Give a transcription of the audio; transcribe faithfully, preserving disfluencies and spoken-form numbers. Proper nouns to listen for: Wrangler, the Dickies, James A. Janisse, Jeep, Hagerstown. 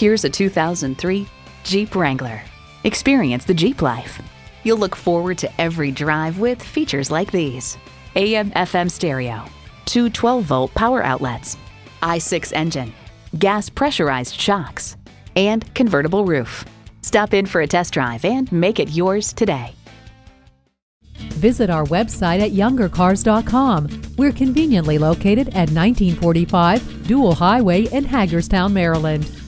Here's a two thousand three Jeep Wrangler. Experience the Jeep life. You'll look forward to every drive with features like these: A M F M stereo, two twelve volt power outlets, I six engine, gas pressurized shocks, and convertible roof. Stop in for a test drive and make it yours today. Visit our website at younger cars dot com. We're conveniently located at nineteen forty-five Dual Highway in Hagerstown, Maryland.